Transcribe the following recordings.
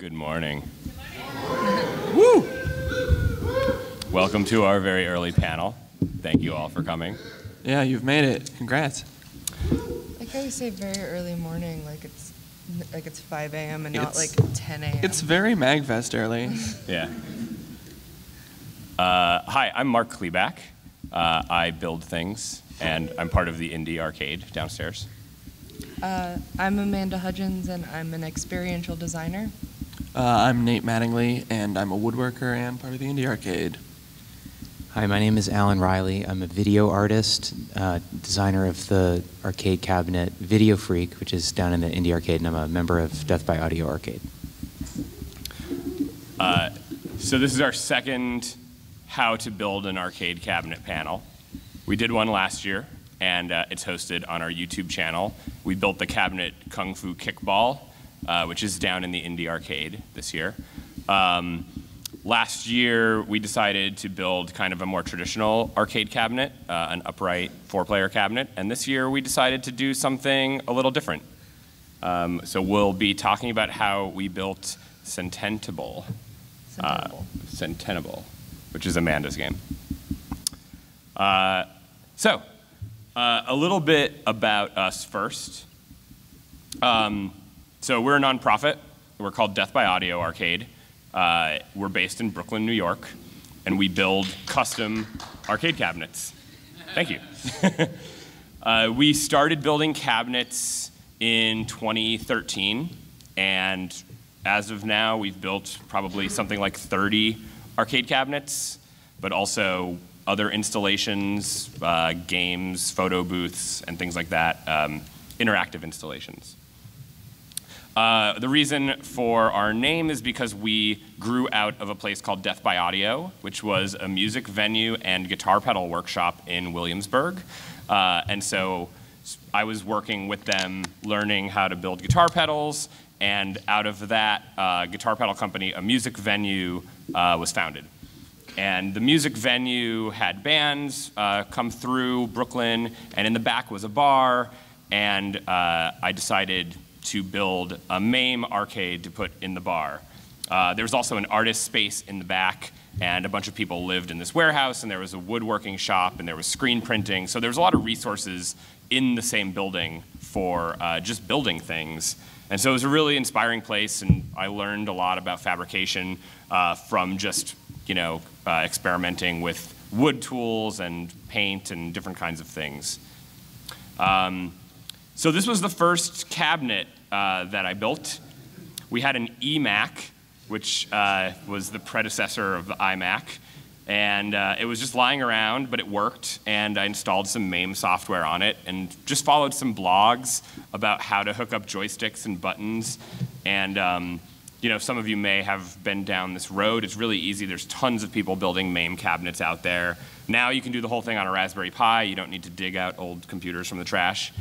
Good morning. Woo! Welcome to our very early panel. Thank you all for coming. Yeah, you've made it. Congrats. I like how you say very early morning, like it's 5 a.m. and not like 10 a.m. It's very MAGFest early. Yeah. Hi, I'm Mark Kleback. I build things, and I'm part of the indie arcade downstairs. I'm Amanda Hudgens, and I'm an experiential designer. I'm Nate Mattingly, and I'm a woodworker and part of the indie arcade. Hi, my name is Alan Riley. I'm a video artist, designer of the arcade cabinet Video Freak, which is down in the indie arcade, and I'm a member of Death by Audio Arcade. So this is our second How to Build an Arcade Cabinet panel. We did one last year, and it's hosted on our YouTube channel. We built the cabinet Kung Fu Kickball, which is down in the indie arcade this year. Last year, we decided to build kind of a more traditional arcade cabinet, an upright four-player cabinet. And this year, we decided to do something a little different. So we'll be talking about how we built Sententable. Sententable, which is Amanda's game. A little bit about us first. So we're a nonprofit. We're called Death by Audio Arcade. We're based in Brooklyn, New York, and we build custom arcade cabinets. Thank you. We started building cabinets in 2013, and as of now, we've built probably something like 30 arcade cabinets, but also other installations, games, photo booths, and things like that, interactive installations. The reason for our name is because we grew out of a place called Death by Audio, which was a music venue and guitar pedal workshop in Williamsburg. And so I was working with them learning how to build guitar pedals, and out of that guitar pedal company, a music venue was founded. And the music venue had bands come through Brooklyn, and in the back was a bar, and I decided to build a MAME arcade to put in the bar. There was also an artist space in the back, and a bunch of people lived in this warehouse, and there was a woodworking shop, and there was screen printing, so there was a lot of resources in the same building for just building things. And so it was a really inspiring place, and I learned a lot about fabrication from just experimenting with wood tools and paint and different kinds of things. So this was the first cabinet that I built. We had an eMac, which was the predecessor of the iMac. And it was just lying around, but it worked. And I installed some MAME software on it and just followed some blogs about how to hook up joysticks and buttons. And some of you may have been down this road. It's really easy. There's tons of people building MAME cabinets out there. Now you can do the whole thing on a Raspberry Pi. You don't need to dig out old computers from the trash.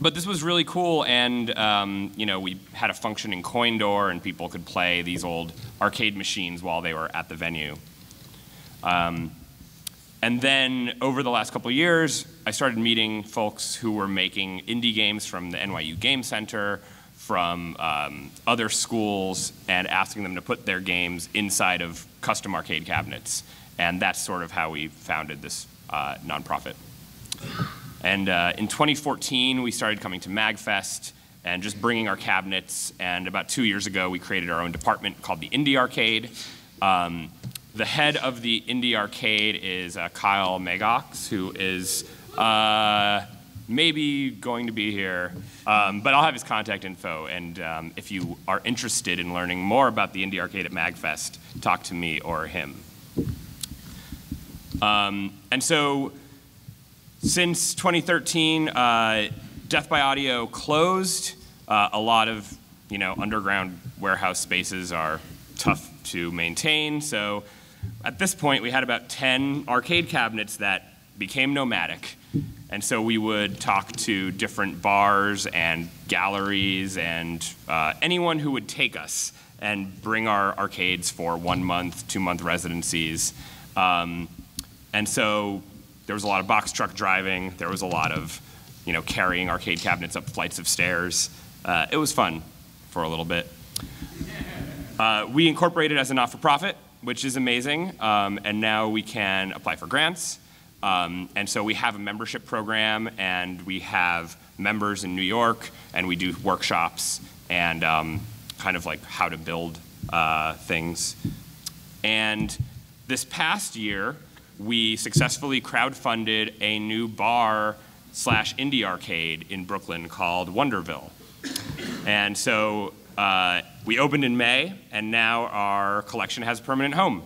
But this was really cool, and we had a functioning coin door, and people could play these old arcade machines while they were at the venue. And then over the last couple of years, I started meeting folks who were making indie games from the NYU Game Center, from other schools, and asking them to put their games inside of custom arcade cabinets. And that's sort of how we founded this nonprofit. And in 2014, we started coming to MAGFest and just bringing our cabinets. And about 2 years ago, we created our own department called the Indie Arcade. The head of the Indie Arcade is Kyle Magocs, who is maybe going to be here. But I'll have his contact info. And if you are interested in learning more about the Indie Arcade at MAGFest, talk to me or him. And so, since 2013, Death by Audio closed. A lot of underground warehouse spaces are tough to maintain. So at this point, we had about 10 arcade cabinets that became nomadic. And so we would talk to different bars and galleries and anyone who would take us and bring our arcades for 1 month, 2 month residencies. And so there was a lot of box truck driving. There was a lot of, carrying arcade cabinets up flights of stairs. It was fun for a little bit. We incorporated as a not-for-profit, which is amazing, and now we can apply for grants. And so we have a membership program, and we have members in New York, and we do workshops and kind of like how to build things. And this past year, we successfully crowdfunded a new bar/indie arcade in Brooklyn called Wonderville. And so we opened in May, and now our collection has a permanent home.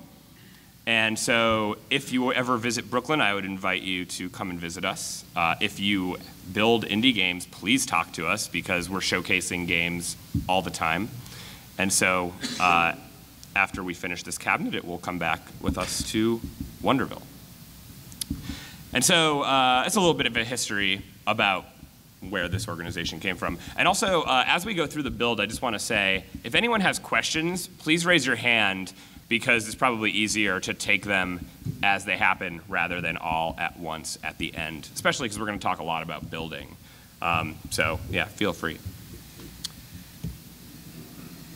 And so if you ever visit Brooklyn, I would invite you to come and visit us. If you build indie games, please talk to us, because we're showcasing games all the time. And so after we finish this cabinet, it will come back with us to Wonderville. And so it's a little bit of a history about where this organization came from. And also, as we go through the build, I just want to say, if anyone has questions, please raise your hand, because it's probably easier to take them as they happen rather than all at once at the end, especially because we're going to talk a lot about building. So yeah, feel free.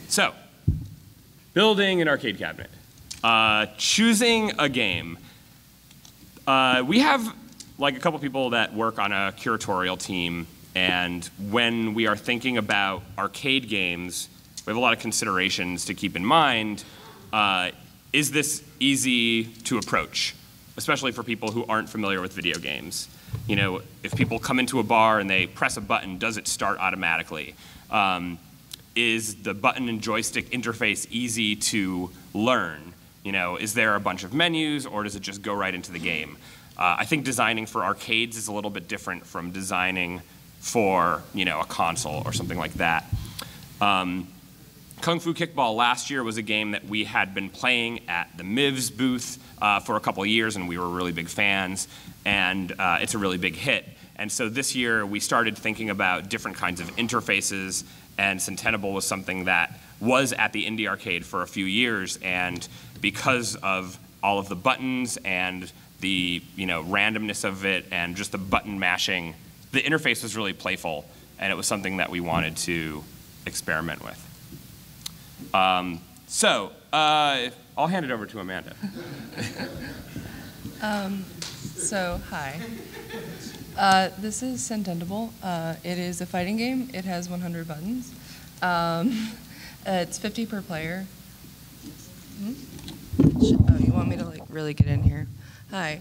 So, building an arcade cabinet. Choosing a game. We have like a couple people that work on a curatorial team, and when we are thinking about arcade games, we have a lot of considerations to keep in mind. Is this easy to approach, especially for people who aren't familiar with video games? You know, if people come into a bar and they press a button, does it start automatically? Is the button and joystick interface easy to learn? You know, is there a bunch of menus, or does it just go right into the game? I think designing for arcades is a little bit different from designing for, you know, a console or something like that. Kung Fu Kickball last year was a game that we had been playing at the MIVS booth for a couple of years, and we were really big fans, and it's a really big hit. And so this year we started thinking about different kinds of interfaces, and Sententable was something that was at the indie arcade for a few years, and because of all of the buttons and the, you know, randomness of it and just the button mashing, the interface was really playful, and it was something that we wanted to experiment with. I'll hand it over to Amanda. Hi. This is Sententable. It is a fighting game. It has 100 buttons. It's 50 per player. Oh, you want me to like really get in here? Hi.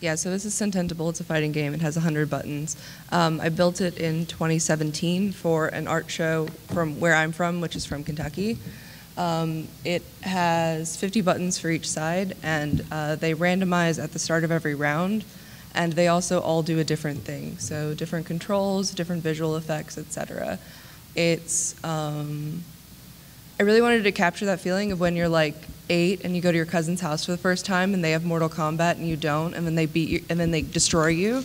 Yeah, so this is Sententable. It's a fighting game. It has 100 buttons. I built it in 2017 for an art show from where I'm from, which is from Kentucky. It has 50 buttons for each side, and they randomize at the start of every round, and they also all do a different thing. So different controls, different visual effects, etc. It's, I really wanted to capture that feeling of when you're like 8 and you go to your cousin's house for the first time and they have Mortal Kombat and you don't, and then they beat you and then they destroy you.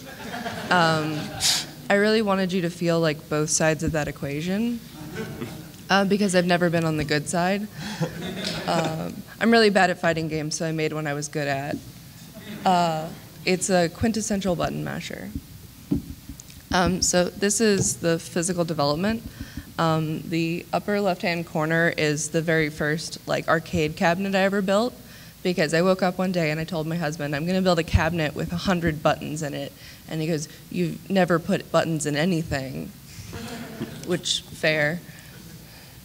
I really wanted you to feel like both sides of that equation, because I've never been on the good side. I'm really bad at fighting games, so I made one I was good at. It's a quintessential button masher. So this is the physical development. The upper left-hand corner is the very first like arcade cabinet I ever built, because I woke up one day and I told my husband, I'm going to build a cabinet with 100 buttons in it. And he goes, you've never put buttons in anything, which, fair.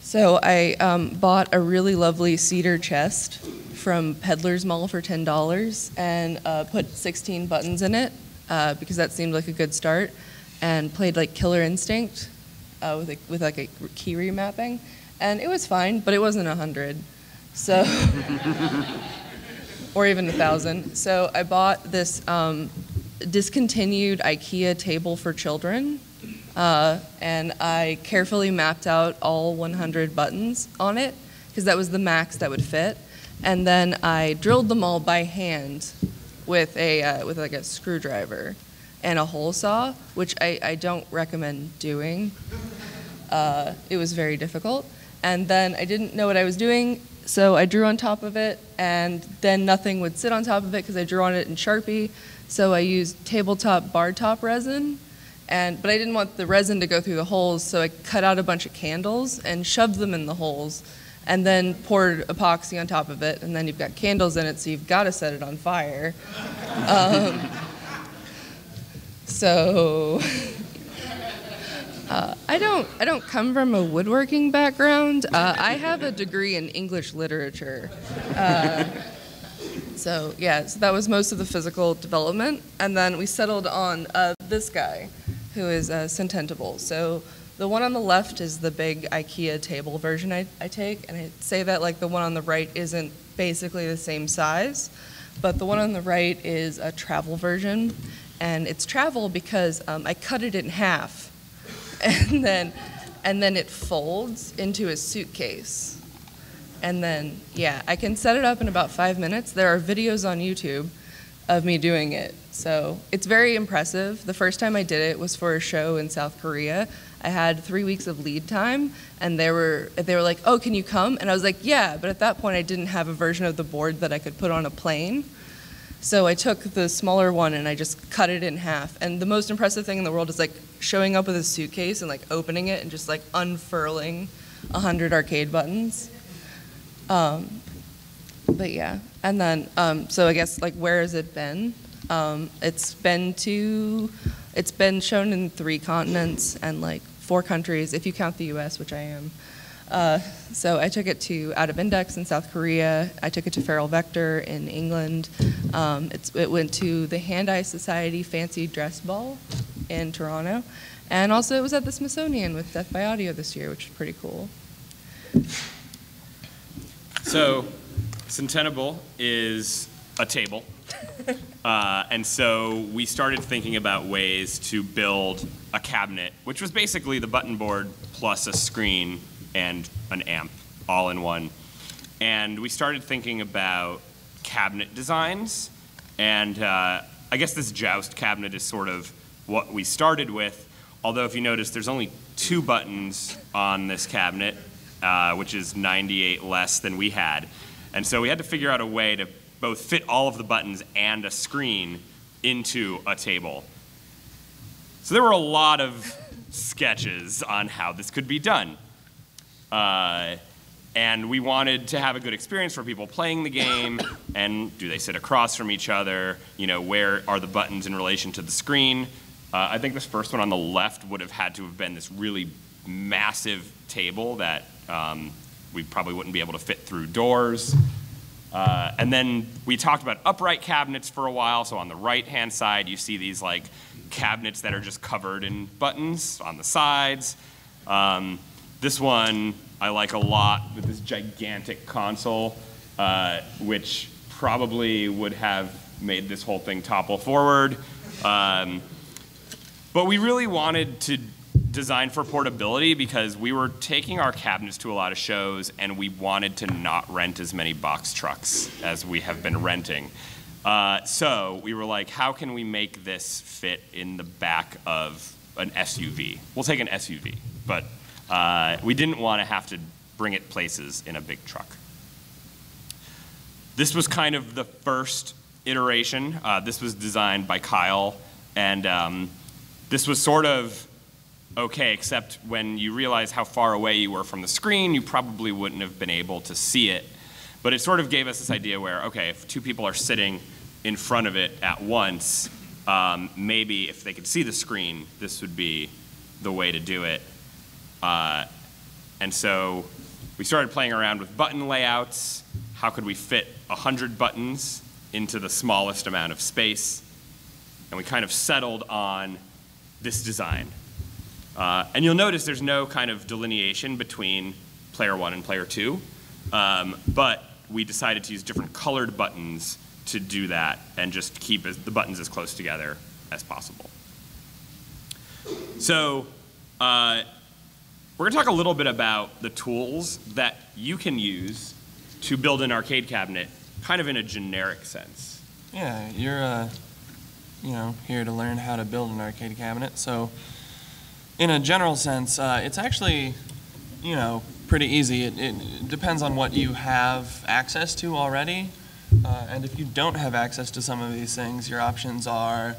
So I bought a really lovely cedar chest from Peddler's Mall for $10 and put 16 buttons in it, because that seemed like a good start, and played like Killer Instinct. With like a key remapping, and it was fine, but it wasn't 100, so or even 1,000. So I bought this discontinued IKEA table for children, and I carefully mapped out all 100 buttons on it, because that was the max that would fit, and then I drilled them all by hand with a with like a screwdriver and a hole saw, which I don't recommend doing. It was very difficult. And then I didn't know what I was doing, so I drew on top of it, and then nothing would sit on top of it because I drew on it in Sharpie. So I used tabletop bar top resin But I didn't want the resin to go through the holes, so I cut out a bunch of candles and shoved them in the holes, and then poured epoxy on top of it, and then you've got candles in it, so you've got to set it on fire. I don't come from a woodworking background. I have a degree in English literature. So that was most of the physical development, and then we settled on this guy, who is Sententable. So the one on the left is the big IKEA table version I take, and I say that like the one on the right isn't basically the same size, but the one on the right is a travel version, and it's travel because I cut it in half, and then it folds into a suitcase. And then, yeah, I can set it up in about 5 minutes. There are videos on YouTube of me doing it. So it's very impressive. The first time I did it was for a show in South Korea. I had 3 weeks of lead time, and they were like, oh, can you come? And I was like, yeah, but at that point I didn't have a version of the board that I could put on a plane. So I took the smaller one and I just cut it in half. And the most impressive thing in the world is like showing up with a suitcase and like opening it and just like unfurling 100 arcade buttons. But yeah, and then, so I guess like where has it been? It's been shown in 3 continents and like 4 countries, if you count the US, which I am. So I took it to Out of Index in South Korea. I took it to Feral Vector in England. It went to the Hand-Eye Society Fancy Dress Ball in Toronto. And also it was at the Smithsonian with Death by Audio this year, which is pretty cool. So, Sententable is a table. And so we started thinking about ways to build a cabinet, which was basically the button board plus a screen and an amp all in one. And we started thinking about cabinet designs. And I guess this Joust cabinet is sort of what we started with. Although if you notice, there's only 2 buttons on this cabinet, which is 98 less than we had. And so we had to figure out a way to both fit all of the buttons and a screen into a table. So there were a lot of sketches on how this could be done. And we wanted to have a good experience for people playing the game, and do they sit across from each other? You know, where are the buttons in relation to the screen? I think this first one on the left would have had to have been this really massive table that we probably wouldn't be able to fit through doors. And then we talked about upright cabinets for a while. So on the right-hand side, you see these like cabinets that are just covered in buttons on the sides. This one I like a lot with this gigantic console, which probably would have made this whole thing topple forward. But we really wanted to design for portability because we were taking our cabinets to a lot of shows and we wanted to not rent as many box trucks as we have been renting. So we were like, how can we make this fit in the back of an SUV? We'll take an SUV, but we didn't want to have to bring it places in a big truck. This was kind of the first iteration. This was designed by Kyle, and this was sort of okay, except when you realize how far away you were from the screen, you probably wouldn't have been able to see it. But it sort of gave us this idea where, okay, if 2 people are sitting in front of it at once, maybe if they could see the screen, this would be the way to do it. And so we started playing around with button layouts. How could we fit 100 buttons into the smallest amount of space? And we kind of settled on this design. And you'll notice there's no kind of delineation between player 1 and player 2, but we decided to use different colored buttons to do that and just keep the buttons as close together as possible. So we're going to talk a little bit about the tools that you can use to build an arcade cabinet, kind of in a generic sense. Yeah, you're here to learn how to build an arcade cabinet, so. In a general sense, it's actually, pretty easy. It depends on what you have access to already. And if you don't have access to some of these things, your options are,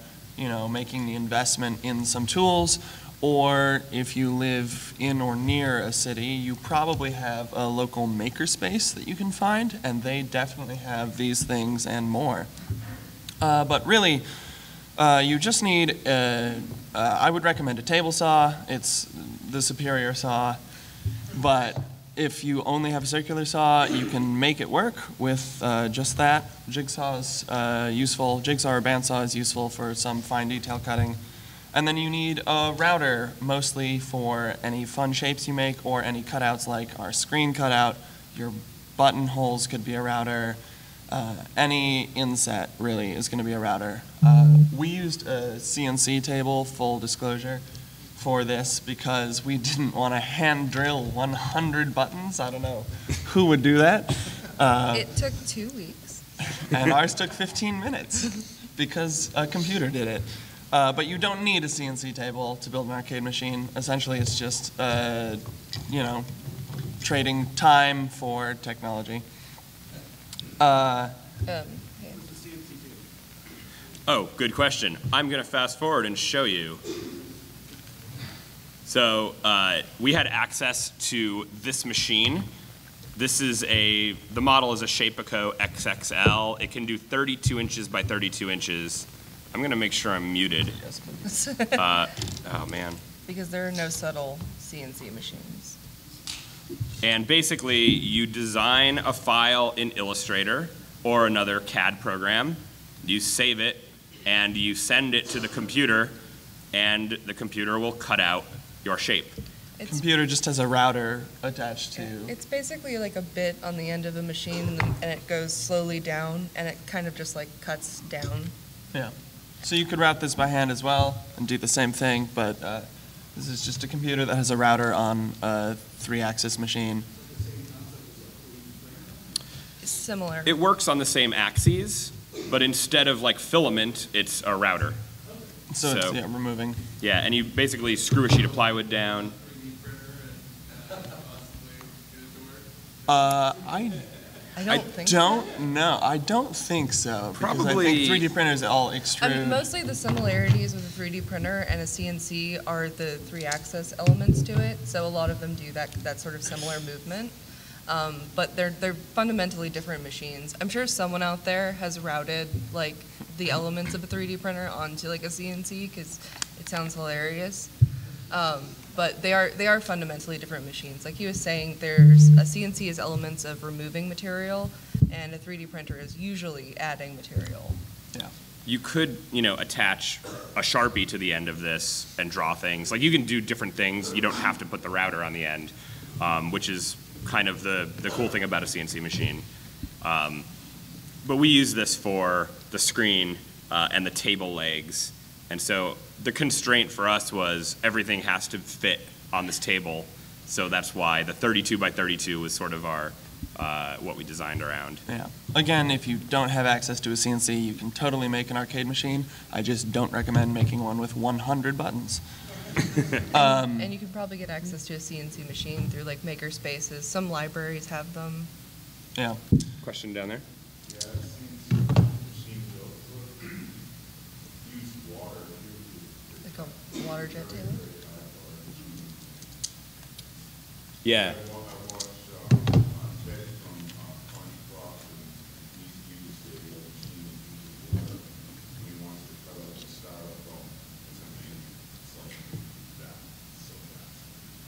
making the investment in some tools, or if you live in or near a city, you probably have a local makerspace that you can find, and they definitely have these things and more. But really, you just need, I would recommend a table saw. It's the superior saw, but if you only have a circular saw, you can make it work with just that. Jigsaw or bandsaw is useful for some fine detail cutting. And then you need a router, mostly for any fun shapes you make or any cutouts like our screen cutout. Your buttonholes could be a router. Any inset, really, is going to be a router. We used a CNC table, full disclosure, for this because we didn't want to hand drill 100 buttons. I don't know who would do that. It took 2 weeks. And ours took 15 minutes because a computer did it. But you don't need a CNC table to build an arcade machine. Essentially, it's just, trading time for technology. Oh, good question. I'm going to fast forward and show you. So we had access to this machine. This is the model is a Shapeco XXL. It can do 32 inches by 32 inches. I'm going to make sure I'm muted. Yes, please. Oh, man. Because there are no subtle CNC machines. And basically, you design a file in Illustrator or another CAD program. You save it, and you send it to the computer, and the computer will cut out your shape. The computer just has a router attached to. It's basically like a bit on the end of a machine, and it goes slowly down, and it kind of just like cuts down. Yeah. So you could route this by hand as well and do the same thing, but this is just a computer that has a router on a 3-axis machine. It's similar. It works on the same axes, but instead of like filament, it's a router. So it's removing. Yeah, and you basically screw a sheet of plywood down. I don't know. I don't think so. Probably. I think 3D printers all extrude. I mean, mostly the similarities with a 3D printer and a CNC are the 3-axis elements to it. So a lot of them do that sort of similar movement. But they're fundamentally different machines. I'm sure someone out there has routed like the elements of a 3D printer onto like a CNC because it sounds hilarious. But they are fundamentally different machines. Like he was saying, a CNC is elements of removing material, and a 3D printer is usually adding material. Yeah. You could, attach a Sharpie to the end of this and draw things. Like you can do different things. You don't have to put the router on the end, which is kind of the cool thing about a CNC machine. But we use this for the screen and the table legs. And so the constraint for us was everything has to fit on this table. So that's why the 32 by 32 was sort of our, what we designed around. Yeah. Again, if you don't have access to a CNC, you can totally make an arcade machine. I just don't recommend making one with 100 buttons. And you can probably get access to a CNC machine through like maker spaces. Some libraries have them. Yeah. Question down there? Water jet table? Yeah.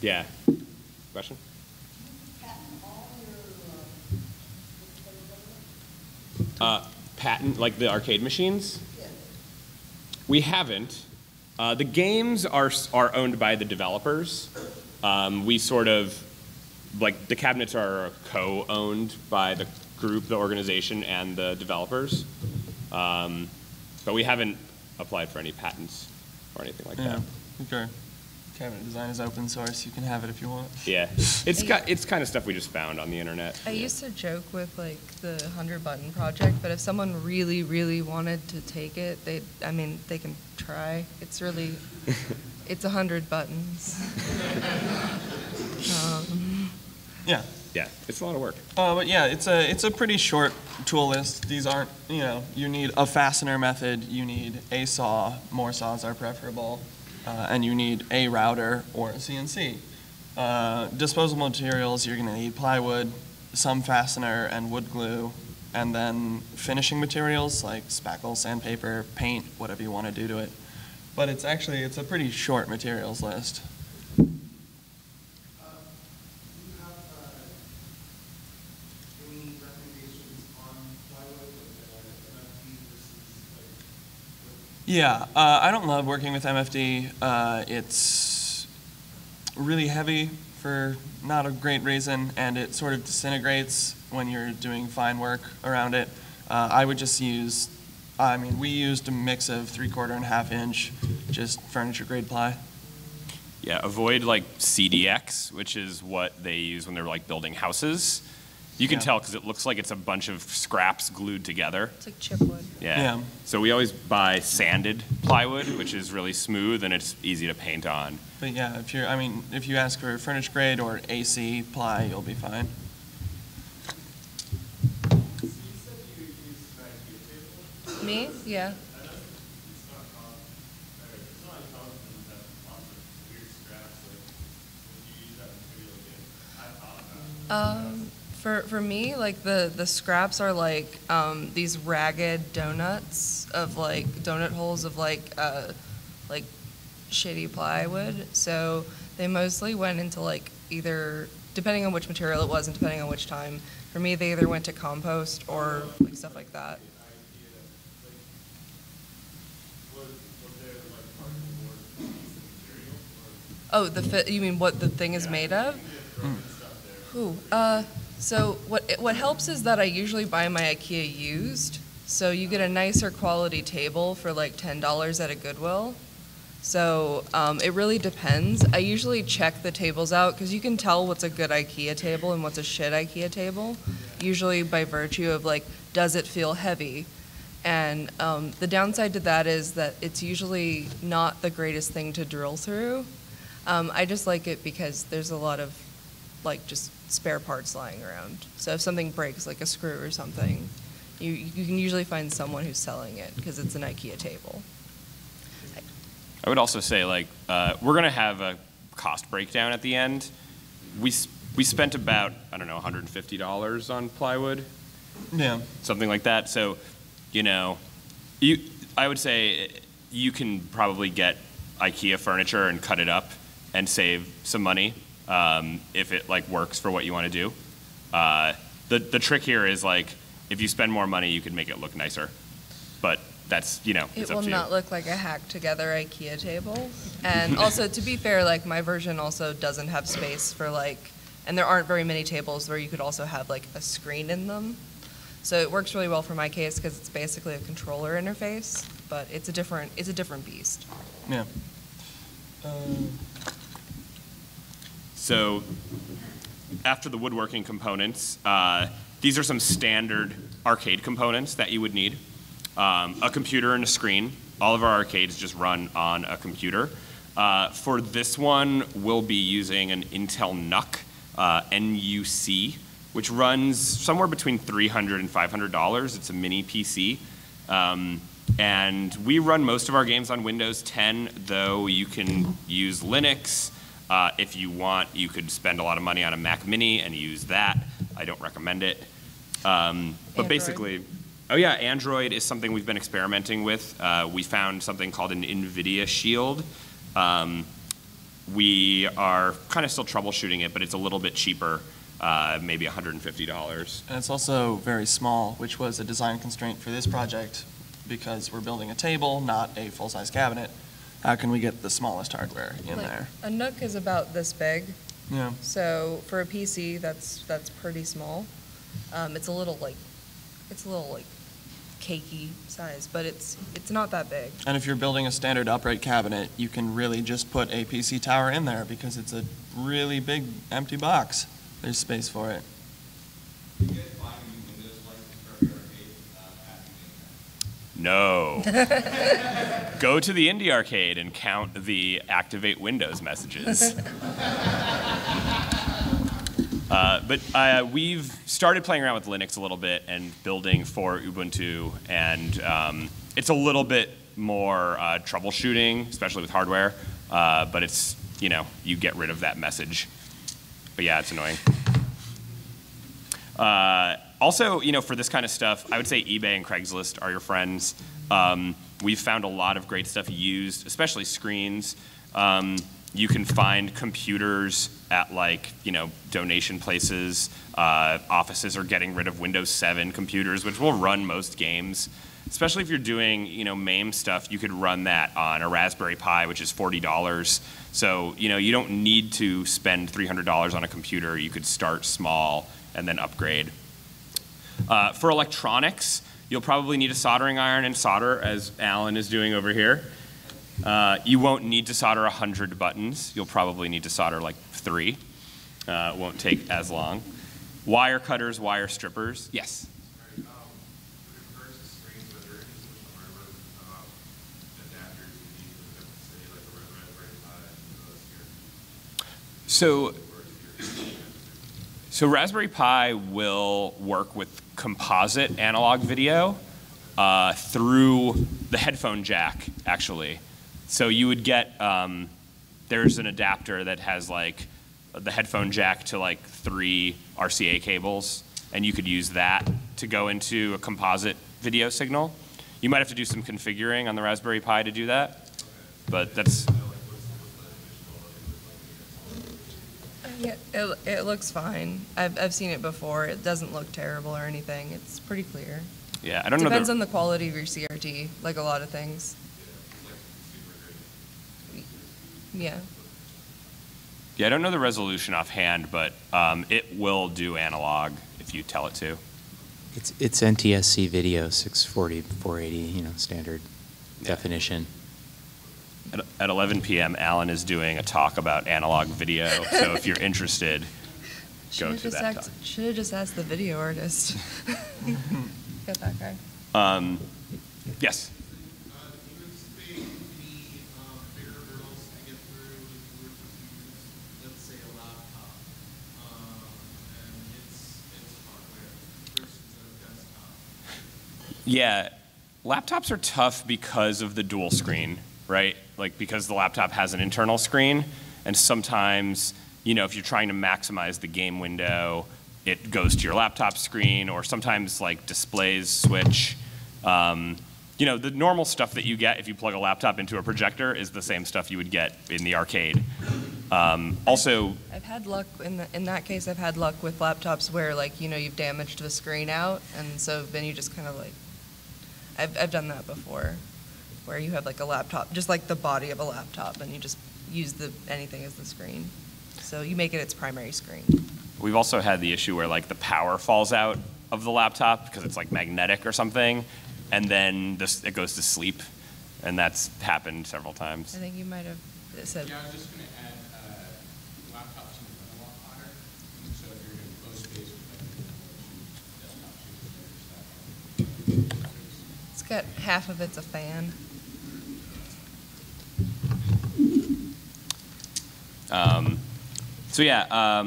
Yeah. Question? Patent, like the arcade machines? Yeah. We haven't. The games are owned by the developers. We sort of, like the cabinets are co-owned by the group, the organization, and the developers. But we haven't applied for any patents or anything like that. Okay. Cabinet design is open source. You can have it if you want. Yeah. It's kind of stuff we just found on the internet. I used to joke with like the 100 button project, but if someone really, really wanted to take it, they can try. It's really, it's 100 buttons. Yeah. yeah, it's a lot of work. But yeah, it's a pretty short tool list. These aren't, you know, you need a fastener method, you need a saw, more saws are preferable, and you need a router or a CNC. Disposable materials, you're gonna need plywood, some fastener and wood glue, and then finishing materials like spackle, sandpaper, paint, whatever you want to do to it. But it's actually, it's a pretty short materials list. Do we need recommendations on plywood with MFD versus? Yeah, I don't love working with MFD. It's really heavy for not a great reason, and it sort of disintegrates when you're doing fine work around it. I would just use, I mean, we used a mix of 3/4 and 1/2 inch, just furniture grade ply. Yeah, avoid like CDX, which is what they use when they're like building houses. You can tell because it looks like it's a bunch of scraps glued together. It's like chipwood. Yeah. Yeah. So we always buy sanded plywood, which is really smooth and it's easy to paint on. But yeah, if you're, I mean, if you ask for furnished grade or AC ply, you'll be fine. Me? Yeah. For me, like the scraps are like these ragged donuts of like donut holes of like shitty plywood. So they mostly went into like either, depending on which material it was and depending on which time. For me, they either went to compost or like stuff like that. Oh, the fit, you mean what the thing is made of? Ooh, so what helps is that I usually buy my IKEA used, so you get a nicer quality table for like $10 at a Goodwill. So it really depends. I usually check the tables out because you can tell what's a good IKEA table and what's a shit IKEA table, usually by virtue of like, does it feel heavy? And the downside to that is that it's usually not the greatest thing to drill through. I just like it because there's a lot of like just spare parts lying around. So if something breaks, like a screw or something, you can usually find someone who's selling it because it's an IKEA table. I would also say like we're gonna have a cost breakdown at the end. We spent about, I don't know, $150 on plywood. Yeah. Something like that. So, you know, I would say you can probably get IKEA furniture and cut it up and save some money if it like works for what you want to do. The trick here is like if you spend more money, you can make it look nicer, but that's, you know, it will not look like a hacked together IKEA table. And also to be fair, like my version also doesn't have space for like, and there aren't very many tables where you could also have like a screen in them. So it works really well for my case because it's basically a controller interface, but it's a different beast. Yeah. So after the woodworking components, these are some standard arcade components that you would need. A computer and a screen. All of our arcades just run on a computer. For this one, we'll be using an Intel NUC, NUC, which runs somewhere between $300 and $500. It's a mini PC. And we run most of our games on Windows 10, though you can use Linux. If you want, you could spend a lot of money on a Mac Mini and use that. I don't recommend it. But basically, oh yeah, Android is something we've been experimenting with. We found something called an NVIDIA Shield. We are kind of still troubleshooting it, but it's a little bit cheaper. Maybe $150. And it's also very small, which was a design constraint for this project because we're building a table, not a full-size cabinet. How can we get the smallest hardware in there? A NUC is about this big. Yeah. So for a PC, that's pretty small. It's a little like cakey size, but it's not that big. And if you're building a standard upright cabinet, you can really just put a PC tower in there because it's a really big empty box. There's space for it. No. Go to the indie arcade and count the activate Windows messages. But we've started playing around with Linux a little bit and building for Ubuntu, and it's a little bit more troubleshooting, especially with hardware. But it's, you know, you get rid of that message. But yeah, it's annoying. Also, you know, for this kind of stuff, I would say eBay and Craigslist are your friends. We've found a lot of great stuff used, especially screens. You can find computers at, like, you know, donation places. Offices are getting rid of Windows 7 computers, which will run most games. Especially if you're doing, you know, MAME stuff, you could run that on a Raspberry Pi, which is $40. So, you know, you don't need to spend $300 on a computer. You could start small and then upgrade. For electronics, you'll probably need a soldering iron and solder, as Alan is doing over here. You won't need to solder 100 buttons. You'll probably need to solder like 3. It won't take as long. Wire cutters, wire strippers. Yes? So Raspberry Pi will work with composite analog video through the headphone jack, actually. So you would get, there's an adapter that has like the headphone jack to like 3 RCA cables, and you could use that to go into a composite video signal. You might have to do some configuring on the Raspberry Pi to do that, but that's... Yeah, it looks fine. I've seen it before. It doesn't look terrible or anything. It's pretty clear. Yeah, I don't know. Depends on the quality of your CRT, like a lot of things. Yeah. Yeah, I don't know the resolution offhand, but it will do analog if you tell it to. It's NTSC video, 640, 480, you know, standard definition. At 11 p.m., Alan is doing a talk about analog video, so if you're interested, go to that talk. Should have just asked the video artist. Got that guy. Yes? Do you anticipate any bigger hurdles to get through if you were to use, let's say, a laptop and its hardware versus a desktop? Yeah. Laptops are tough because of the dual screen, right? Like, because the laptop has an internal screen, and sometimes, you know, if you're trying to maximize the game window, it goes to your laptop screen, or sometimes like displays switch. You know, the normal stuff that you get if you plug a laptop into a projector is the same stuff you would get in the arcade. Also, I've had luck in that case. I've had luck with laptops where, like, you know, you've damaged the screen out, and so then you just kind of like, I've done that before, where you have like a laptop, just like the body of a laptop, and you just use the anything as the screen. So you make it its primary screen. We've also had the issue where like the power falls out of the laptop because it's like magnetic or something, and then it goes to sleep, and that's happened several times. I think you might have said. Yeah, I was just going to add laptops can run a lot hotter, so if you're in a close space with like a desktop, it's got half of it's a fan. So yeah,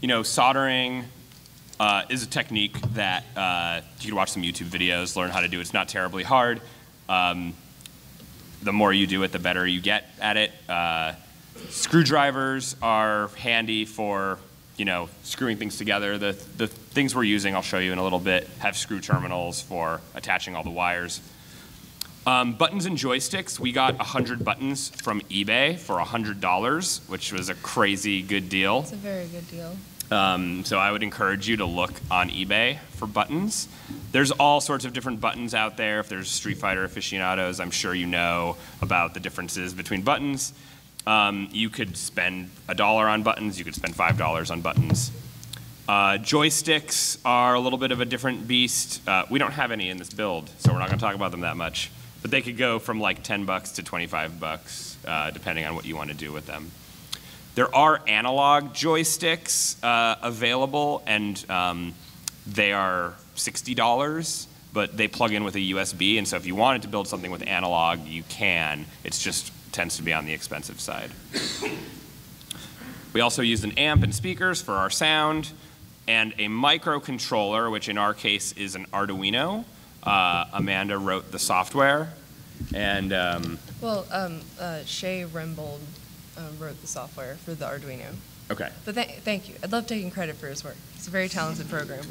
you know, soldering is a technique that you can watch some YouTube videos, learn how to do. It's not terribly hard. The more you do it, the better you get at it. Screwdrivers are handy for, you know, screwing things together. The things we're using, I'll show you in a little bit, have screw terminals for attaching all the wires. Buttons and joysticks, we got 100 buttons from eBay for $100, which was a crazy good deal. It's a very good deal. So I would encourage you to look on eBay for buttons. There's all sorts of different buttons out there. If there's Street Fighter aficionados, I'm sure you know about the differences between buttons. You could spend $1 on buttons. You could spend $5 on buttons. Joysticks are a little bit of a different beast. We don't have any in this build, so we're not going to talk about them that much. But they could go from like 10 bucks to 25 bucks, depending on what you want to do with them. There are analog joysticks available, and they are $60, but they plug in with a USB. And so if you wanted to build something with analog, you can. It's just tends to be on the expensive side. We also used an amp and speakers for our sound, and a microcontroller, which in our case is an Arduino. Amanda wrote the software, and Shay Rembold wrote the software for the Arduino. Okay. But thank you. I love taking credit for his work. He's a very talented programmer.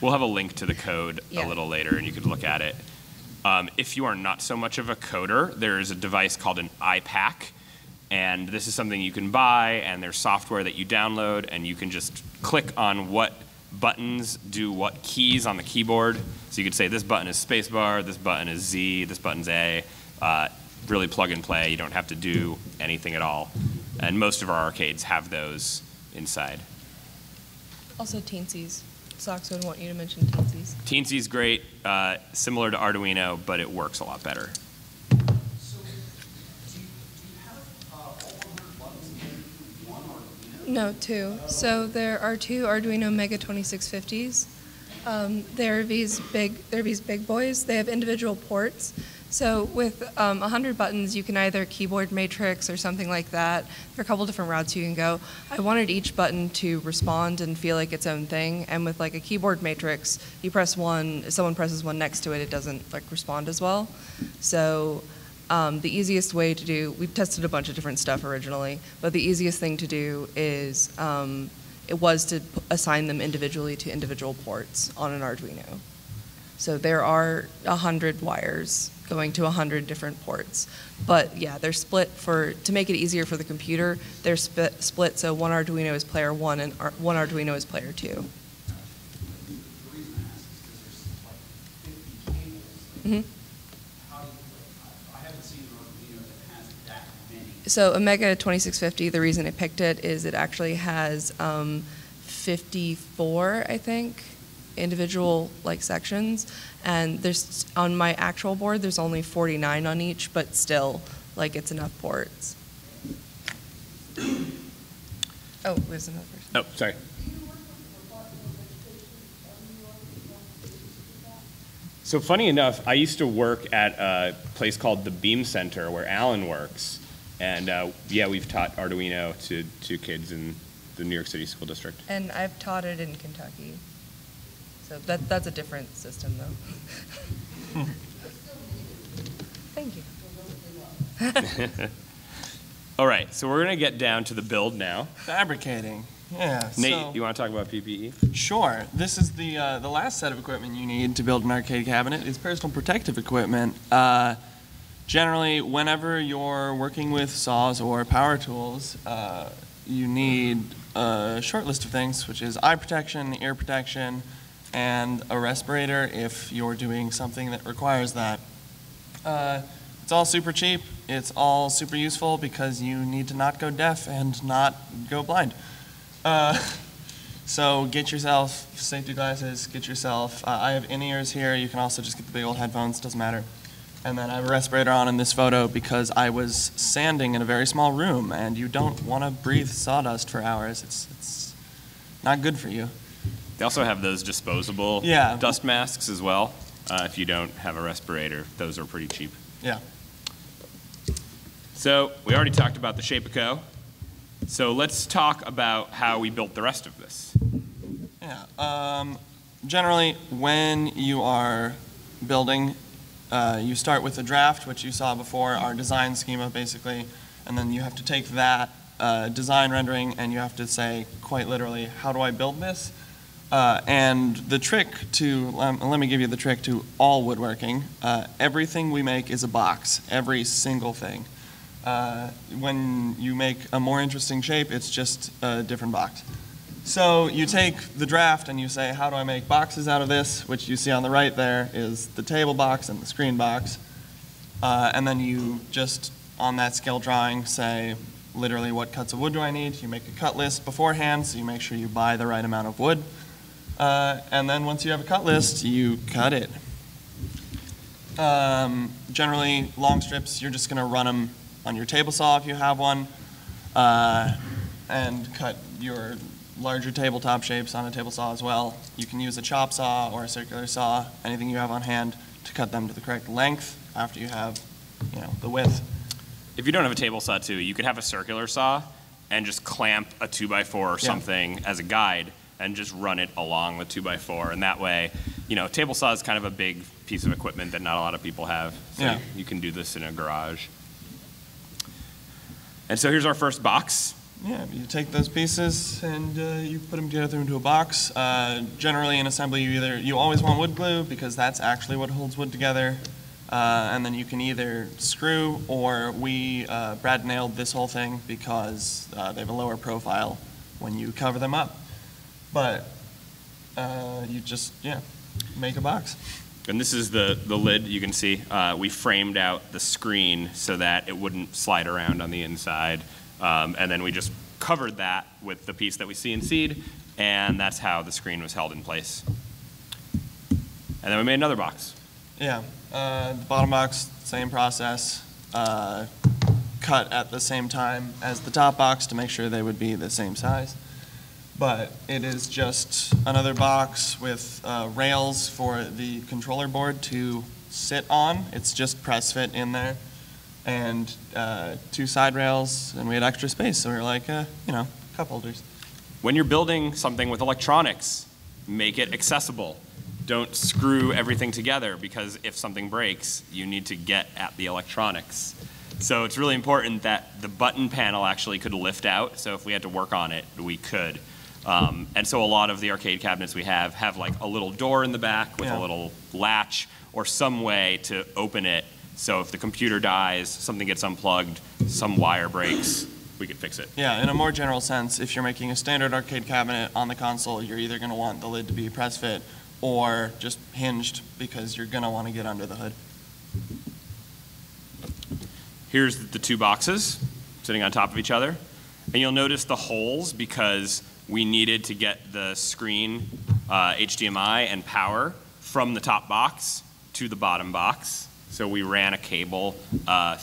We'll have a link to the code a little later, and you can look at it. If you are not so much of a coder, there is a device called an iPac, and this is something you can buy, and there's software that you download, and you can just click on what buttons do what keys on the keyboard. So you could say this button is spacebar, this button is Z, this button's A. Really plug and play. You don't have to do anything at all. And most of our arcades have those inside. Also Teensy's. Sox would want you to mention Teensy's. Teensy's great, similar to Arduino, but it works a lot better. So do you have all 100 buttons in one Arduino? No, two. So there are two Arduino Mega 2650s. They're these big boys. They have individual ports. So with 100 buttons, you can either keyboard matrix or something like that. There are a couple different routes you can go. I wanted each button to respond and feel like its own thing. And with like a keyboard matrix, you press one, if someone presses one next to it, it doesn't like respond as well. So the easiest way to do, we've tested a bunch of different stuff originally, but the easiest thing to do is to assign them individually to individual ports on an Arduino. So there are 100 wires going to 100 different ports. But yeah, they're split to make it easier for the computer, they're split so one Arduino is player one and one Arduino is player two. Mm-hmm. So a Mega 2650, the reason I picked it is it actually has 54, I think, individual like sections, and there's on my actual board there's only 49 on each, but still like it's enough ports. Oh, there's another person. Oh, sorry. So funny enough, I used to work at a place called the Beam Center where Alan works, and yeah, we've taught Arduino to kids in the New York City school district. And I've taught it in Kentucky. So that's a different system, though. Thank you. All right, so we're going to get down to the build now. Fabricating, yeah. Nate, so, you want to talk about PPE? Sure. This is the last set of equipment you need to build an arcade cabinet. It's personal protective equipment. Generally, whenever you're working with saws or power tools, you need a short list of things, which is eye protection, ear protection, and a respirator if you're doing something that requires that. It's all super cheap, it's all super useful because you need to not go deaf and not go blind. So get yourself safety glasses, get yourself, I have in-ears here, you can also just get the big old headphones, doesn't matter. And then I have a respirator on in this photo because I was sanding in a very small room and you don't want to breathe sawdust for hours, it's not good for you. They also have those disposable dust masks as well. If you don't have a respirator, those are pretty cheap. Yeah. So we already talked about the Shapeco. So let's talk about how we built the rest of this. Yeah. Generally, when you are building, you start with a draft, which you saw before, our design schema basically, and then you have to take that design rendering and you have to say quite literally, how do I build this? And the trick to, let me give you the trick to all woodworking. Everything we make is a box, every single thing. When you make a more interesting shape, it's just a different box. So you take the draft and you say, how do I make boxes out of this? Which you see on the right there is the table box and the screen box. And then you just, on that scale drawing, say, literally what cuts of wood do I need? You make a cut list beforehand, so you make sure you buy the right amount of wood. And then once you have a cut list, you cut it. Generally, long strips, you're just going to run them on your table saw if you have one, and cut your larger tabletop shapes on a table saw as well. You can use a chop saw or a circular saw, anything you have on hand, to cut them to the correct length after you have, you know, the width. If you don't have a table saw, too, you could have a circular saw, and just clamp a 2x4 or something as a guide and just run it along the 2x4. And that way, you know, table saw is kind of a big piece of equipment that not a lot of people have. So you can do this in a garage. And so here's our first box. Yeah, you take those pieces and you put them together into a box. Generally in assembly, you always want wood glue because that's actually what holds wood together. And then you can either screw or Brad nailed this whole thing because they have a lower profile when you cover them up. But you just, make a box. And this is the lid you can see. We framed out the screen so that it wouldn't slide around on the inside. And then we just covered that with the piece that we CNC'd, and that's how the screen was held in place. And then we made another box. Yeah, the bottom box, same process, cut at the same time as the top box to make sure they would be the same size. But it is just another box with rails for the controller board to sit on. It's just press fit in there. And two side rails, and we had extra space, so we were like, cup holders. When you're building something with electronics, make it accessible. Don't screw everything together, because if something breaks, you need to get at the electronics. So it's really important that the button panel actually could lift out, so if we had to work on it, we could. And so a lot of the arcade cabinets we have like a little door in the back with a little latch or some way to open it. So if the computer dies, something gets unplugged, some wire breaks, we could fix it. Yeah, in a more general sense, if you're making a standard arcade cabinet on the console, you're either going to want the lid to be press fit or just hinged because you're going to want to get under the hood. Here's the two boxes sitting on top of each other. And you'll notice the holes because we needed to get the screen, HDMI and power from the top box to the bottom box. So we ran a cable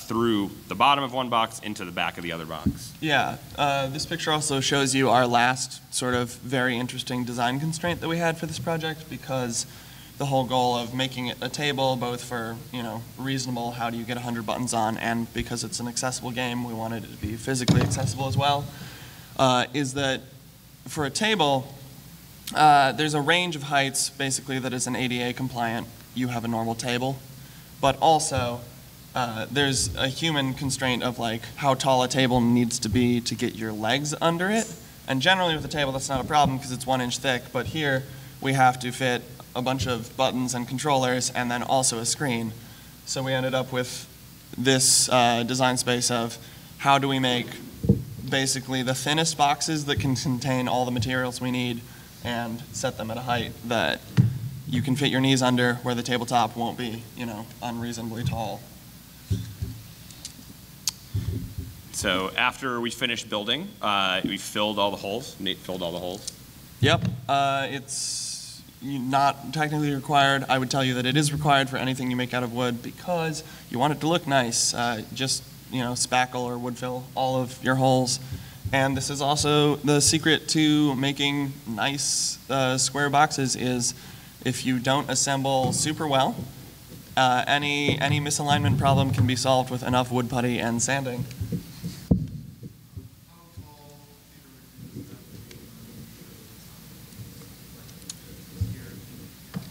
through the bottom of one box into the back of the other box. Yeah, this picture also shows you our last sort of very interesting design constraint that we had for this project, because the whole goal of making it a table, both for, reasonable, how do you get 100 buttons on, and because it's an accessible game, we wanted it to be physically accessible as well, is that for a table, there's a range of heights, basically, that is an ADA compliant. You have a normal table. But also, there's a human constraint of like how tall a table needs to be to get your legs under it. And generally with a table, that's not a problem because it's 1 inch thick. But here, we have to fit a bunch of buttons and controllers and then also a screen. So we ended up with this design space of how do we make basically the thinnest boxes that can contain all the materials we need and set them at a height that you can fit your knees under where the tabletop won't be, unreasonably tall. So after we finished building, we filled all the holes. Nate filled all the holes. Yep. It's not technically required. I would tell you that it is required for anything you make out of wood because you want it to look nice. Just, spackle or wood fill all of your holes. And this is also the secret to making nice square boxes is if you don't assemble super well, any misalignment problem can be solved with enough wood putty and sanding.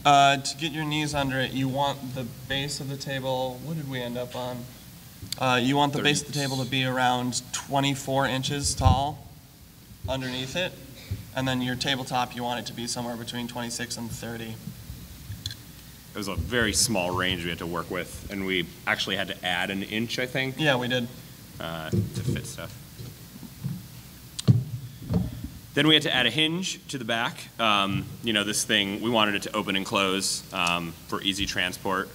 To get your knees under it, you want the base of the table, what did we end up on? You want the base of the table to be around 24 inches tall underneath it. And then your tabletop, you want it to be somewhere between 26 and 30. It was a very small range we had to work with, and we actually had to add an inch, I think. Yeah, we did. To fit stuff. Then we had to add a hinge to the back. This thing, we wanted it to open and close for easy transport.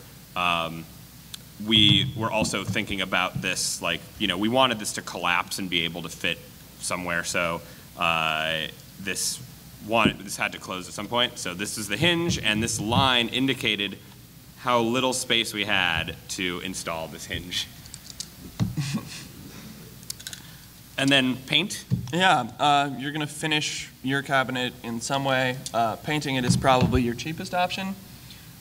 We were also thinking about this, we wanted this to collapse and be able to fit somewhere, so this had to close at some point. So this is the hinge, and this line indicated how little space we had to install this hinge. And then paint? Yeah, you're going to finish your cabinet in some way. Painting it is probably your cheapest option.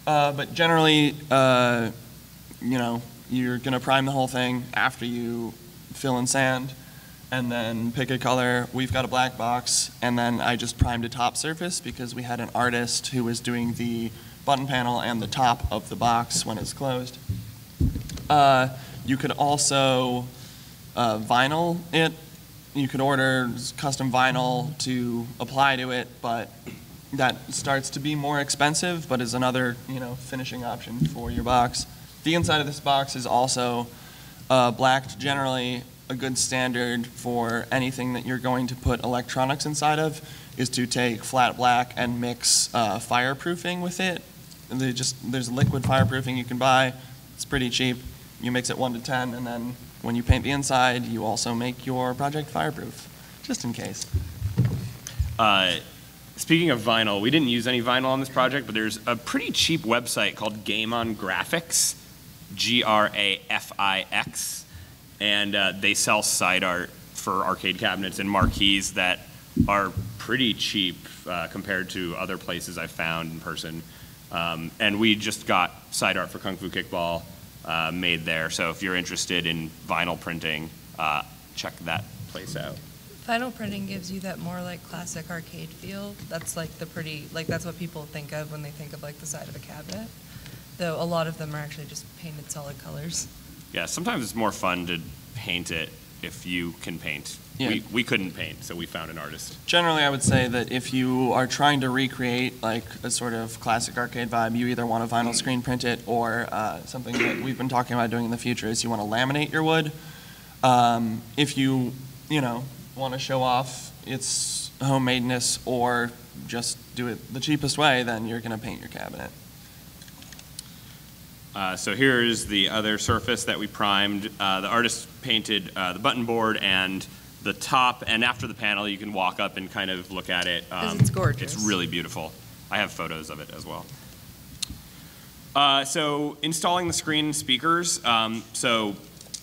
But generally, you're going to prime the whole thing after you fill in sand. and then pick a color. We've got a black box, and then I just primed a top surface because we had an artist who was doing the button panel and the top of the box when it's closed. You could also vinyl it. You could order custom vinyl to apply to it, but that starts to be more expensive, but is another, you know, finishing option for your box. The inside of this box is also blacked, generally a good standard for anything that you're going to put electronics inside of is to take flat black and mix fireproofing with it. And they just, there's liquid fireproofing you can buy. It's pretty cheap. You mix it 1 to 10, and then when you paint the inside, you also make your project fireproof, just in case. Speaking of vinyl, we didn't use any vinyl on this project, but there's a pretty cheap website called Game On Graphics, G-R-A-F-I-X, and they sell side art for arcade cabinets and marquees that are pretty cheap compared to other places I've found in person. And we just got side art for Kung Fu Kickball made there, so if you're interested in vinyl printing, check that place out. Vinyl printing gives you that more like classic arcade feel. That's like the pretty, like that's what people think of when they think of like the side of a cabinet. Though a lot of them are actually just painted solid colors. Yeah, sometimes it's more fun to paint it if you can paint. Yeah. We couldn't paint, so we found an artist. Generally, I would say that if you are trying to recreate like a sort of classic arcade vibe, you either want to vinyl screen print it, or something that we've been talking about doing in the future is you want to laminate your wood. If you, you know, want to show off its homemadeness or just do it the cheapest way, then you're going to paint your cabinet. So here's the other surface that we primed. The artist painted the button board and the top, and after the panel you can walk up and kind of look at it. It's gorgeous. It's really beautiful. I have photos of it as well. So installing the screen speakers. So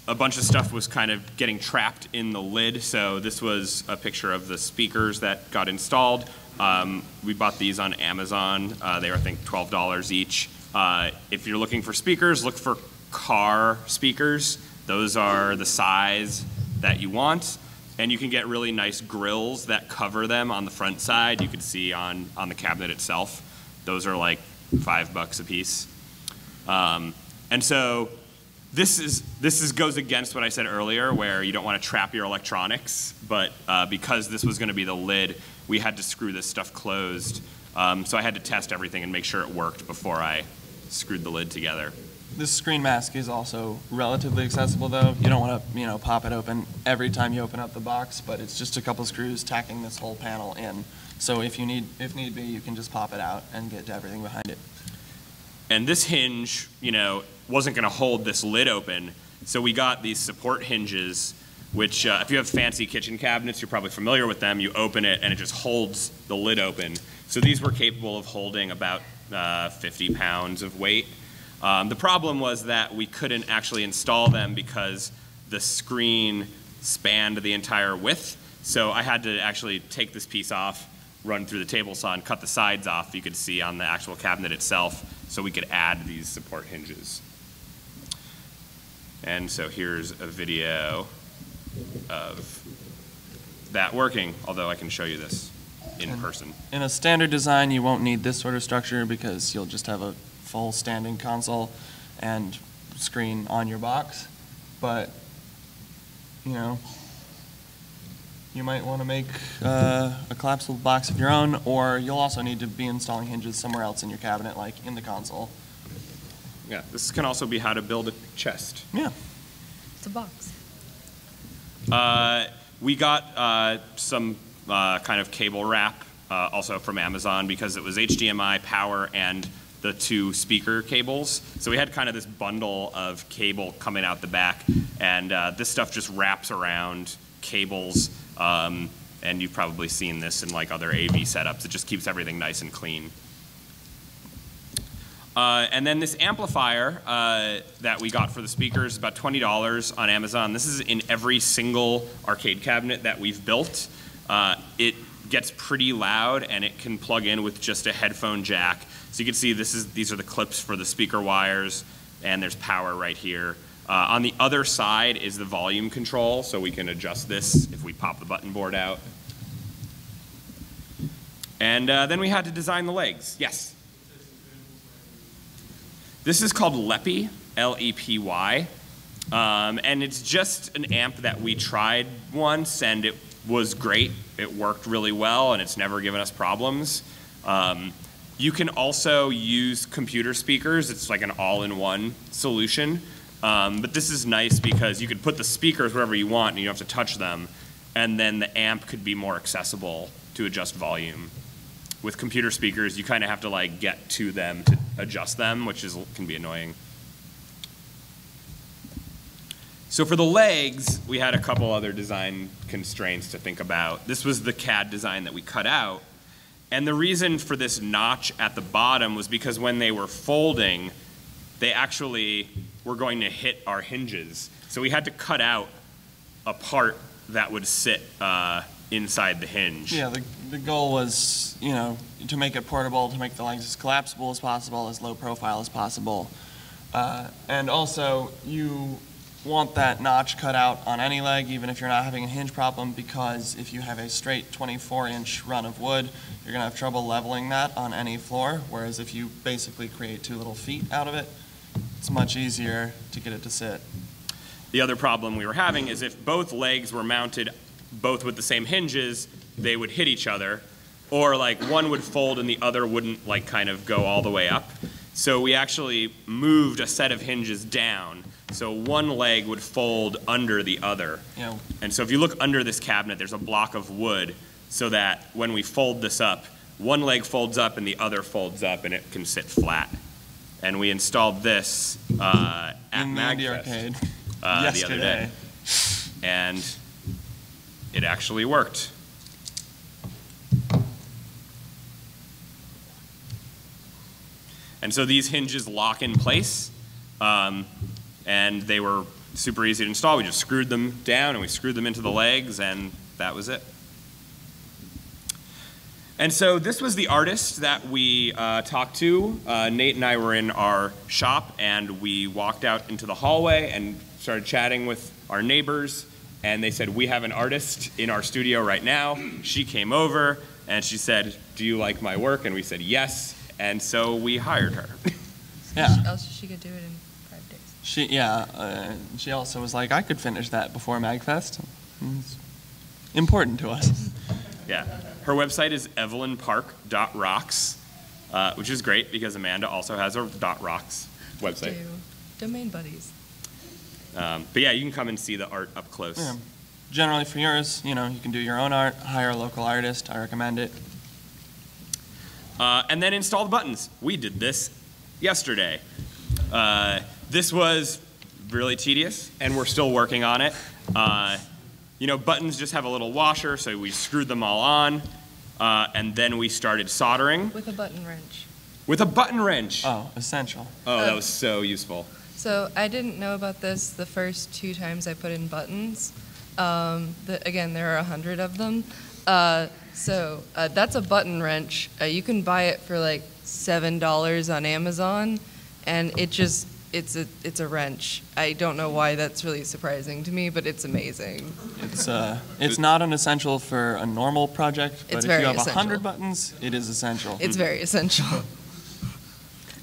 a bunch of stuff was kind of getting trapped in the lid, so this was a picture of the speakers that got installed. We bought these on Amazon. They were, I think, $12 each. If you're looking for speakers, look for car speakers. Those are the size that you want, and you can get really nice grills that cover them on the front side. You can see on the cabinet itself. Those are like $5 a piece. And so this goes against what I said earlier, where you don't want to trap your electronics, but because this was going to be the lid, we had to screw this stuff closed. So I had to test everything and make sure it worked before I screwed the lid together. This screen mask is also relatively accessible, though. You don't want to, you know, pop it open every time you open up the box, but it's just a couple screws tacking this whole panel in. So if need be, you can just pop it out and get to everything behind it. And this hinge, you know, wasn't going to hold this lid open, so we got these support hinges, which if you have fancy kitchen cabinets, you're probably familiar with them. You open it and it just holds the lid open. So these were capable of holding about 50 pounds of weight. The problem was that we couldn't actually install them because the screen spanned the entire width, so I had to actually take this piece off, run through the table saw, and cut the sides off, you could see on the actual cabinet itself, so we could add these support hinges. And so here's a video of that working, although I can show you this in person. In a standard design, you won't need this sort of structure because you'll just have a full standing console and screen on your box. But, you know, you might want to make a collapsible box of your own, or you'll also need to be installing hinges somewhere else in your cabinet, like in the console. Yeah, this can also be how to build a chest. Yeah. It's a box. We got some kind of cable wrap also from Amazon because it was HDMI, power, and the two speaker cables. So we had kind of this bundle of cable coming out the back, and this stuff just wraps around cables, and you've probably seen this in like other AV setups. It just keeps everything nice and clean. And then this amplifier that we got for the speakers, about $20 on Amazon. This is in every single arcade cabinet that we've built. It gets pretty loud, and it can plug in with just a headphone jack. So you can see these are the clips for the speaker wires, and there's power right here. On the other side is the volume control, so we can adjust this if we pop the button board out. And then we had to design the legs. Yes? This is called Lepy, L-E-P-Y. And it's just an amp that we tried once, and it was great. It worked really well, and it's never given us problems. You can also use computer speakers. It's like an all-in-one solution. But this is nice because you could put the speakers wherever you want, and you don't have to touch them. And then the amp could be more accessible to adjust volume. With computer speakers, you kind of have to like get to them to adjust them, which is, can be annoying. So for the legs, we had a couple other design constraints to think about. This was the CAD design that we cut out. And the reason for this notch at the bottom was because when they were folding, they actually were going to hit our hinges. So we had to cut out a part that would sit inside the hinge. Yeah, the goal was, you know, to make it portable, to make the legs as collapsible as possible, as low profile as possible. And also, you want that notch cut out on any leg, even if you're not having a hinge problem, because if you have a straight 24-inch run of wood, you're going to have trouble leveling that on any floor, whereas if you basically create two little feet out of it, it's much easier to get it to sit. The other problem we were having is if both legs were mounted both with the same hinges, they would hit each other, or like one would fold and the other wouldn't like kind of go all the way up. So we actually moved a set of hinges down, so one leg would fold under the other. Yeah. And so if you look under this cabinet, there's a block of wood so that when we fold this up, one leg folds up and the other folds up and it can sit flat. And we installed this at MAGFest the other day. And it actually worked. And so these hinges lock in place. And they were super easy to install. We just screwed them down and we screwed them into the legs, and that was it. And so this was the artist that we talked to. Nate and I were in our shop, and we walked out into the hallway and started chatting with our neighbors, and they said, we have an artist in our studio right now. She came over and she said, do you like my work? And we said, yes. And so we hired her. Yeah. Else she could do it in She also was like, I could finish that before MAGFest. It's important to us. Yeah. Her website is evelynpark.rocks, which is great because Amanda also has a .rocks website. Domain buddies. But yeah, you can come and see the art up close. Yeah. Generally for yours, you know, you can do your own art, hire a local artist. I recommend it. And then install the buttons. We did this yesterday. This was really tedious, and we're still working on it. You know, buttons just have a little washer, so we screwed them all on, and then we started soldering. With a button wrench. With a button wrench. Oh, essential. Oh, that was so useful. So I didn't know about this the first two times I put in buttons. Again, there are 100 of them. So that's a button wrench. You can buy it for like $7 on Amazon, and it just... It's a wrench. I don't know why that's really surprising to me, but it's amazing. It's not an essential for a normal project, but if you have 100 buttons, it is essential. It's very essential.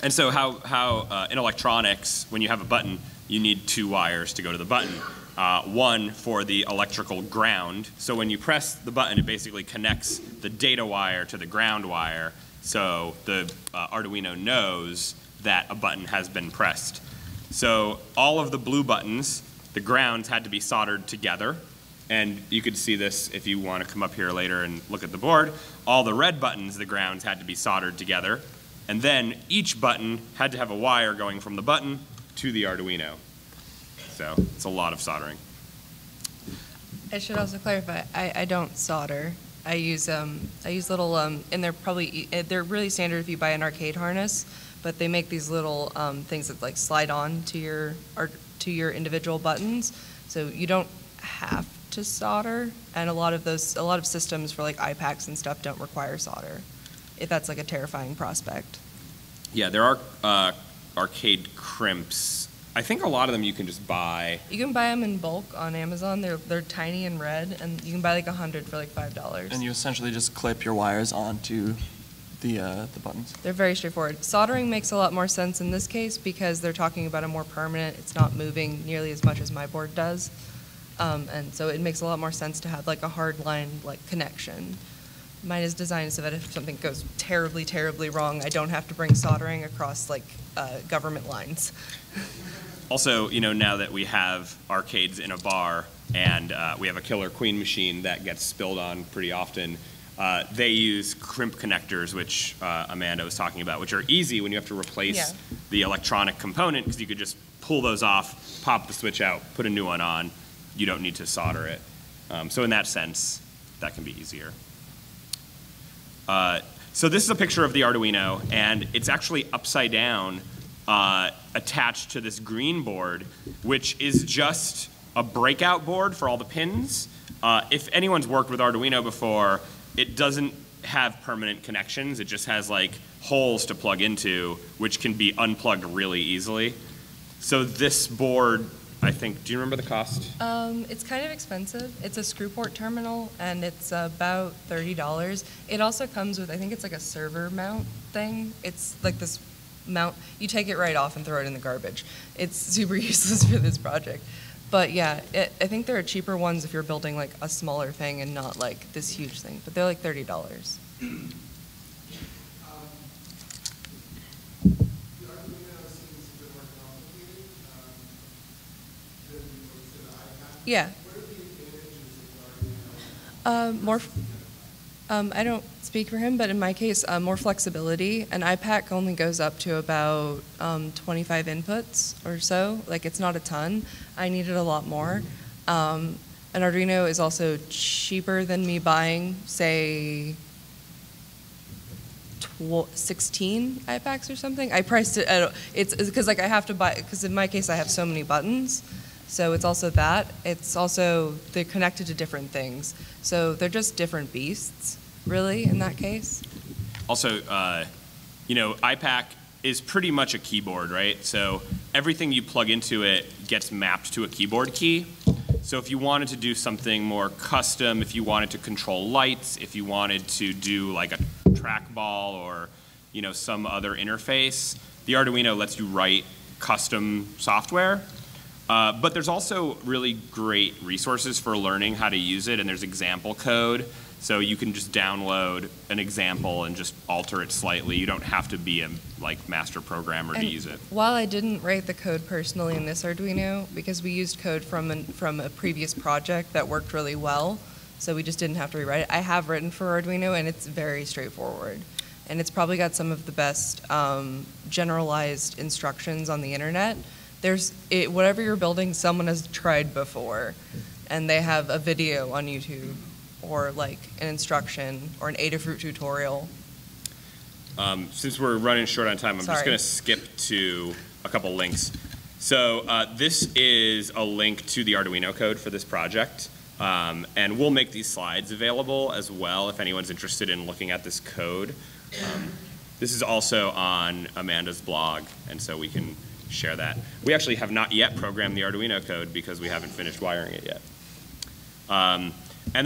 And so how in electronics, when you have a button, you need two wires to go to the button. One for the electrical ground. So when you press the button, it basically connects the data wire to the ground wire, so the Arduino knows that a button has been pressed. So all of the blue buttons, the grounds, had to be soldered together. And you could see this if you want to come up here later and look at the board. All the red buttons, the grounds, had to be soldered together. And then each button had to have a wire going from the button to the Arduino. So it's a lot of soldering. I should also clarify, I don't solder. I use little, and they're really standard if you buy an arcade harness, but they make these little things that like slide on to your individual buttons, so you don't have to solder. And a lot of systems for like iPacs and stuff don't require solder, if that's like a terrifying prospect. Yeah, there are arcade crimps I think a lot of them you can just buy. You can buy them in bulk on Amazon. They're tiny and red, and you can buy like 100 for like $5. And you essentially just clip your wires onto the buttons. They're very straightforward. Soldering makes a lot more sense in this case because they're talking about a more permanent. It's not moving nearly as much as my board does, and so it makes a lot more sense to have like a hard line like connection. Mine is designed so that if something goes terribly, terribly wrong, I don't have to bring soldering across like government lines. Also, you know, now that we have arcades in a bar and we have a Killer Queen machine that gets spilled on pretty often, they use crimp connectors, which Amanda was talking about, which are easy when you have to replace the electronic component because you could just pull those off, pop the switch out, put a new one on. You don't need to solder it. So in that sense, that can be easier. So this is a picture of the Arduino, and it's actually upside down attached to this green board, which is just a breakout board for all the pins. If anyone's worked with Arduino before, it doesn't have permanent connections. It just has like holes to plug into, which can be unplugged really easily. So this board, I think, do you remember the cost? It's kind of expensive. It's a screw port terminal, and it's about $30. It also comes with, I think it's like a server mount thing. It's like this mount. You take it right off and throw it in the garbage. It's super useless for this project. But yeah, I think there are cheaper ones if you're building like a smaller thing and not like this huge thing. But they're like $30. Yeah. What are the advantages of Arduino? I don't speak for him, but in my case, more flexibility. An iPac only goes up to about 25 inputs or so. Like, it's not a ton. I needed a lot more. An Arduino is also cheaper than me buying, say, 16 iPacs or something. I priced it at, it's because like I have to buy, because in my case I have so many buttons. So it's also that. It's also they're connected to different things. So they're just different beasts, really, in that case. Also, you know, iPac is pretty much a keyboard, right? So everything you plug into it gets mapped to a keyboard key. So if you wanted to do something more custom, if you wanted to control lights, if you wanted to do like a trackball or, you know, some other interface, the Arduino lets you write custom software. But there's also really great resources for learning how to use it, and there's example code. So you can just download an example and just alter it slightly. You don't have to be a like master programmer to use it. While I didn't write the code personally in this Arduino, because we used code from a previous project that worked really well, so we just didn't have to rewrite it. I have written for Arduino, and it's very straightforward. And it's probably got some of the best generalized instructions on the internet. Whatever you're building, someone has tried before, and they have a video on YouTube or like an instruction or an Adafruit tutorial. Since we're running short on time, I'm just going to skip to a couple links. So this is a link to the Arduino code for this project, and we'll make these slides available as well if anyone's interested in looking at this code. This is also on Amanda's blog, and so we can share that. We actually have not yet programmed the Arduino code because we haven't finished wiring it yet. And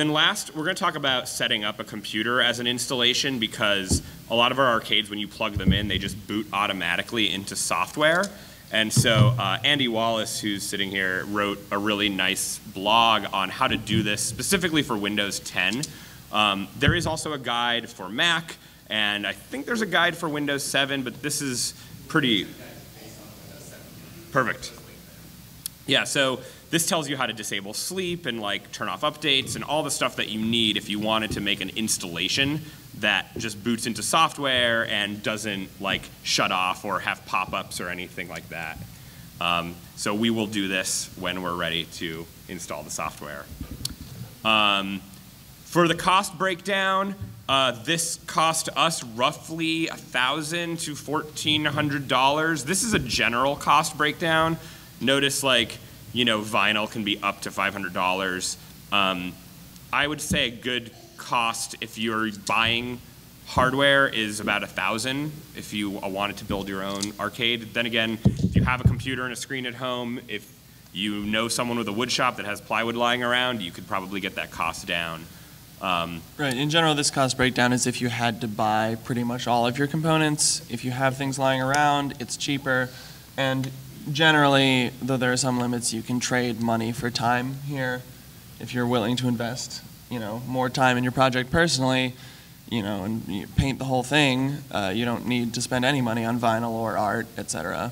then last, we're going to talk about setting up a computer as an installation, because a lot of our arcades, when you plug them in, they just boot automatically into software. And so Andy Wallace, who's sitting here, wrote a really nice blog on how to do this specifically for Windows 10. There is also a guide for Mac, and I think there's a guide for Windows 7, but this is pretty... Perfect. Yeah, so this tells you how to disable sleep and like turn off updates and all the stuff that you need if you wanted to make an installation that just boots into software and doesn't like shut off or have pop-ups or anything like that. So we will do this when we're ready to install the software. For the cost breakdown, this cost us roughly $1,000 to $1,400. This is a general cost breakdown. Notice, like, you know, vinyl can be up to $500. I would say a good cost if you're buying Hardware is about $1,000 if you wanted to build your own arcade. Then again, if you have a computer and a screen at home, if you know someone with a wood shop that has plywood lying around, you could probably get that cost down. Right, in general, this cost breakdown is if you had to buy pretty much all of your components. If you have things lying around, it's cheaper. And generally, though there are some limits, you can trade money for time here. If you're willing to invest, you know, more time in your project personally, you know, and you paint the whole thing, you don't need to spend any money on vinyl or art, et cetera.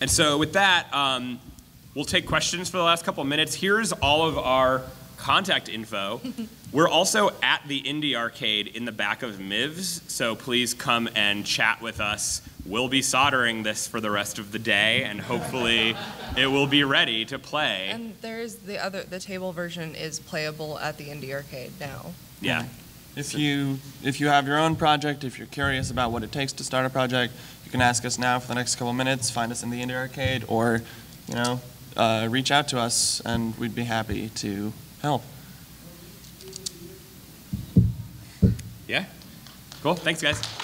And so with that, we'll take questions for the last couple of minutes. Here's all of our contact info. We're also at the Indie Arcade in the back of MIVS, so please come and chat with us. We'll be soldering this for the rest of the day, and hopefully it will be ready to play. And there's the other, the table version is playable at the Indie Arcade now. Yeah. If you have your own project, if you're curious about what it takes to start a project, you can ask us now for the next couple minutes, find us in the Indie Arcade, or, you know, reach out to us, and we'd be happy to help. Yeah? Cool. Thanks, guys.